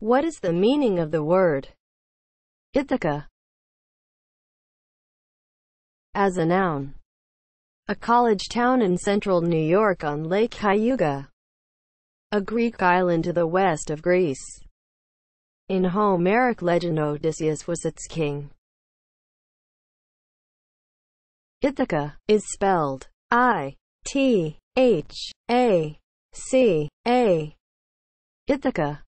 What is the meaning of the word Ithaca as a noun? A college town in central New York on Lake Cayuga, a Greek island to the west of Greece. In Homeric legend, Odysseus was its king. Ithaca is spelled I-T-H-A-C-A. Ithaca